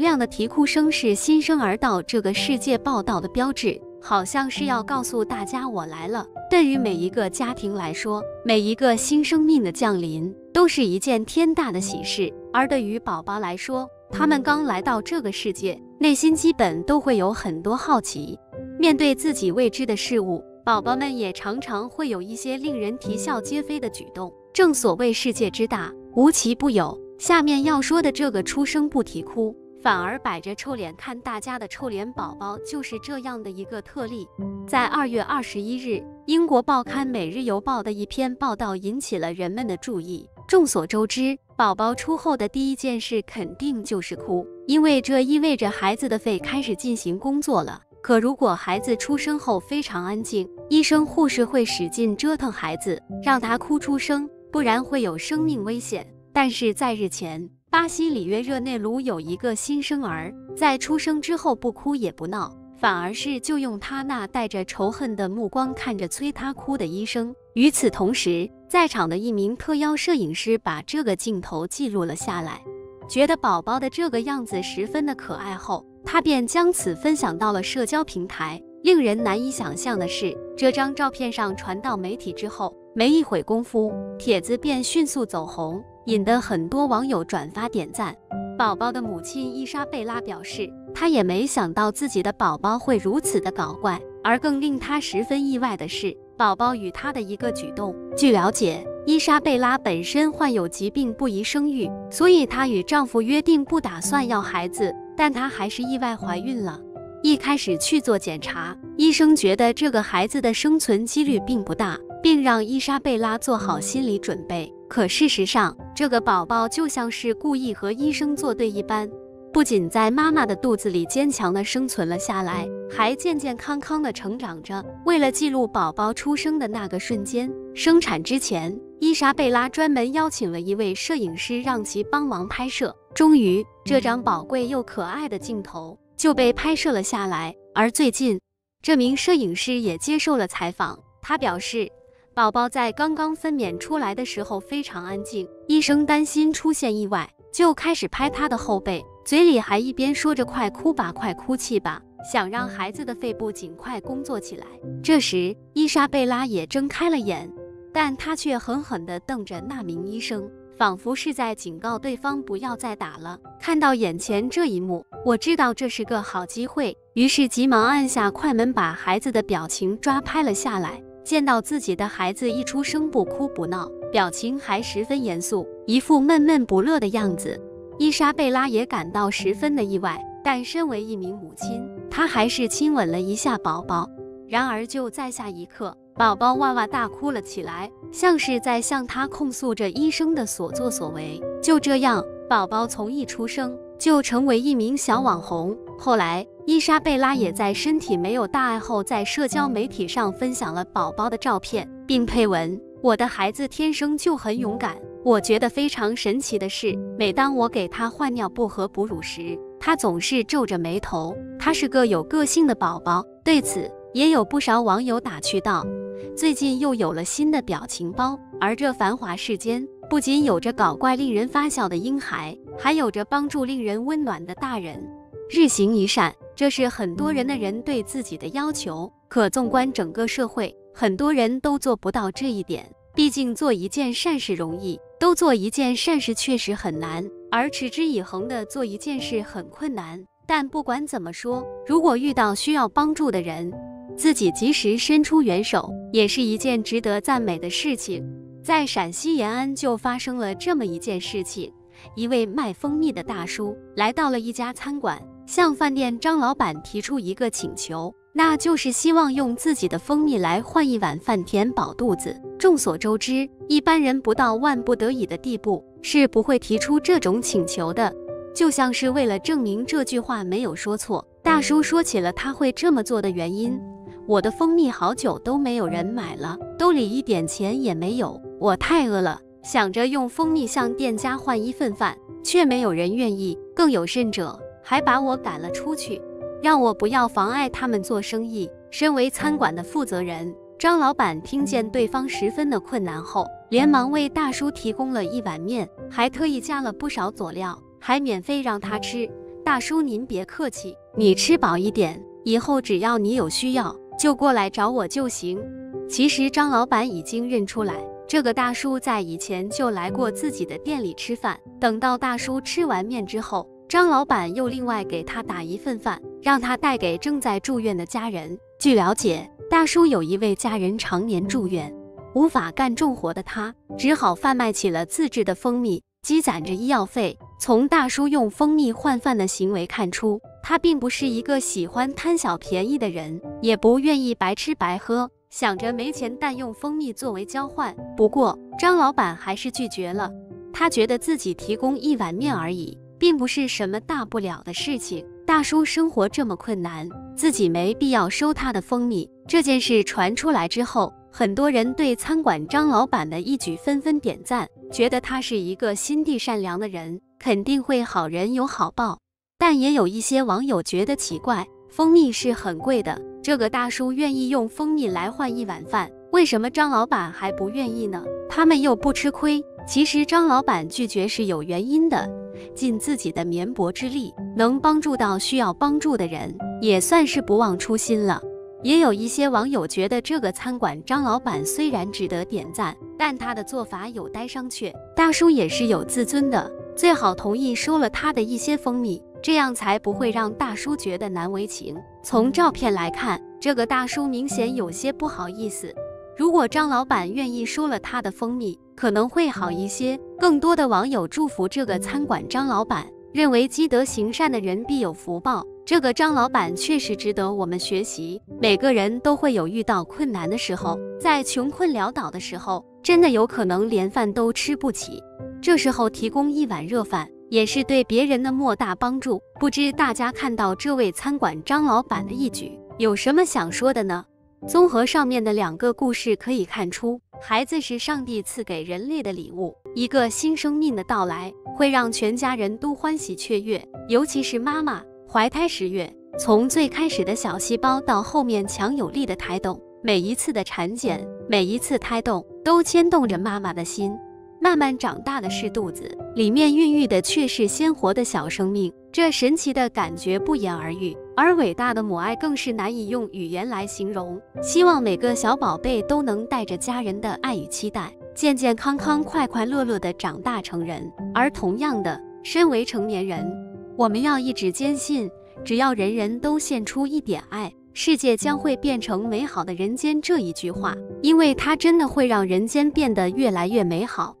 亮的啼哭声是新生儿到这个世界报道的标志，好像是要告诉大家我来了。对于每一个家庭来说，每一个新生命的降临都是一件天大的喜事。而对于宝宝来说，他们刚来到这个世界，内心基本都会有很多好奇。面对自己未知的事物，宝宝们也常常会有一些令人啼笑皆非的举动。正所谓世界之大，无奇不有。下面要说的这个出生不啼哭，反而摆着臭脸看大家的臭脸宝宝就是这样的一个特例。在2月21日，英国报刊《每日邮报》的一篇报道引起了人们的注意。众所周知，宝宝出后的第一件事肯定就是哭，因为这意味着孩子的肺开始进行工作了。可如果孩子出生后非常安静，医生护士会使劲折腾孩子，让他哭出声，不然会有生命危险。但是在日前，巴西里约热内卢有一个新生儿，在出生之后不哭也不闹，反而是就用他那带着仇恨的目光看着催他哭的医生。与此同时，在场的一名特邀摄影师把这个镜头记录了下来，觉得宝宝的这个样子十分的可爱后，他便将此分享到了社交平台。令人难以想象的是，这张照片上传到媒体之后，没一会功夫，帖子便迅速走红，引得很多网友转发点赞。宝宝的母亲伊莎贝拉表示，她也没想到自己的宝宝会如此的搞怪，而更令她十分意外的是宝宝与她的一个举动。据了解，伊莎贝拉本身患有疾病不宜生育，所以她与丈夫约定不打算要孩子，但她还是意外怀孕了。一开始去做检查，医生觉得这个孩子的生存几率并不大，并让伊莎贝拉做好心理准备。可事实上，这个宝宝就像是故意和医生作对一般，不仅在妈妈的肚子里坚强地生存了下来，还健健康康地成长着。为了记录宝宝出生的那个瞬间，生产之前，伊莎贝拉专门邀请了一位摄影师让其帮忙拍摄。终于，这张宝贵又可爱的镜头就被拍摄了下来。而最近，这名摄影师也接受了采访，他表示，宝宝在刚刚分娩出来的时候非常安静，医生担心出现意外，就开始拍他的后背，嘴里还一边说着快哭吧，快哭泣吧，想让孩子的肺部尽快工作起来。这时，伊莎贝拉也睁开了眼，但她却狠狠地瞪着那名医生，仿佛是在警告对方不要再打了。看到眼前这一幕，我知道这是个好机会，于是急忙按下快门，把孩子的表情抓拍了下来。见到自己的孩子一出生不哭不闹，表情还十分严肃，一副闷闷不乐的样子，伊莎贝拉也感到十分的意外。但身为一名母亲，她还是亲吻了一下宝宝。然而就在下一刻，宝宝哇哇大哭了起来，像是在向她控诉着医生的所作所为。就这样，宝宝从一出生就成为一名小网红。后来，伊莎贝拉也在身体没有大碍后，在社交媒体上分享了宝宝的照片，并配文：我的孩子天生就很勇敢，我觉得非常神奇的是，每当我给他换尿布和哺乳时，他总是皱着眉头，他是个有个性的宝宝。对此，也有不少网友打趣道，最近又有了新的表情包。而这繁华世间，不仅有着搞怪令人发笑的婴孩，还有着帮助令人温暖的大人。日行一善，这是很多人的人对自己的要求，可纵观整个社会，很多人都做不到这一点。毕竟做一件善事容易，都做一件善事确实很难，而持之以恒的做一件事很困难。但不管怎么说，如果遇到需要帮助的人，自己及时伸出援手，也是一件值得赞美的事情。在陕西延安就发生了这么一件事情，一位卖蜂蜜的大叔来到了一家餐馆，向饭店张老板提出一个请求，那就是希望用自己的蜂蜜来换一碗饭填饱肚子。众所周知，一般人不到万不得已的地步，是不会提出这种请求的。就像是为了证明这句话没有说错，大叔说起了他会这么做的原因：我的蜂蜜好久都没有人买了，兜里一点钱也没有，我太饿了，想着用蜂蜜向店家换一份饭，却没有人愿意，更有甚者还把我赶了出去，让我不要妨碍他们做生意。身为餐馆的负责人，张老板听见对方十分的困难后，连忙为大叔提供了一碗面，还特意加了不少佐料，还免费让他吃。大叔您别客气，你吃饱一点，以后只要你有需要就过来找我就行。”其实张老板已经认出来，这个大叔在以前就来过自己的店里吃饭。等到大叔吃完面之后，张老板又另外给他打一份饭，让他带给正在住院的家人。据了解，大叔有一位家人常年住院，无法干重活的他，只好贩卖起了自制的蜂蜜，积攒着医药费。从大叔用蜂蜜换饭的行为看出，他并不是一个喜欢贪小便宜的人，也不愿意白吃白喝，想着没钱但用蜂蜜作为交换。不过张老板还是拒绝了，他觉得自己提供一碗面而已，并不是什么大不了的事情。大叔生活这么困难，自己没必要收他的蜂蜜。这件事传出来之后，很多人对餐馆张老板的一举纷纷点赞，觉得他是一个心地善良的人，肯定会好人有好报。但也有一些网友觉得奇怪，蜂蜜是很贵的，这个大叔愿意用蜂蜜来换一碗饭，为什么张老板还不愿意呢？他们又不吃亏。其实张老板拒绝是有原因的，尽自己的绵薄之力，能帮助到需要帮助的人，也算是不忘初心了。也有一些网友觉得这个餐馆张老板虽然值得点赞，但他的做法有待商榷。大叔也是有自尊的，最好同意收了他的一些蜂蜜，这样才不会让大叔觉得难为情。从照片来看，这个大叔明显有些不好意思。如果张老板愿意收了他的蜂蜜，可能会好一些。更多的网友祝福这个餐馆张老板，认为积德行善的人必有福报。这个张老板确实值得我们学习。每个人都会有遇到困难的时候，在穷困潦倒的时候，真的有可能连饭都吃不起，这时候提供一碗热饭，也是对别人的莫大帮助。不知大家看到这位餐馆张老板的一举，有什么想说的呢？综合上面的两个故事可以看出，孩子是上帝赐给人类的礼物，一个新生命的到来，会让全家人都欢喜雀跃，尤其是妈妈。怀胎10月，从最开始的小细胞到后面强有力的胎动，每一次的产检，每一次胎动都牵动着妈妈的心。慢慢长大的是肚子，里面孕育的却是鲜活的小生命，这神奇的感觉不言而喻，而伟大的母爱更是难以用语言来形容。希望每个小宝贝都能带着家人的爱与期待，健健康康快快乐乐地长大成人。而同样的，身为成年人，我们要一直坚信，只要人人都献出一点爱，世界将会变成美好的人间这一句话，因为它真的会让人间变得越来越美好。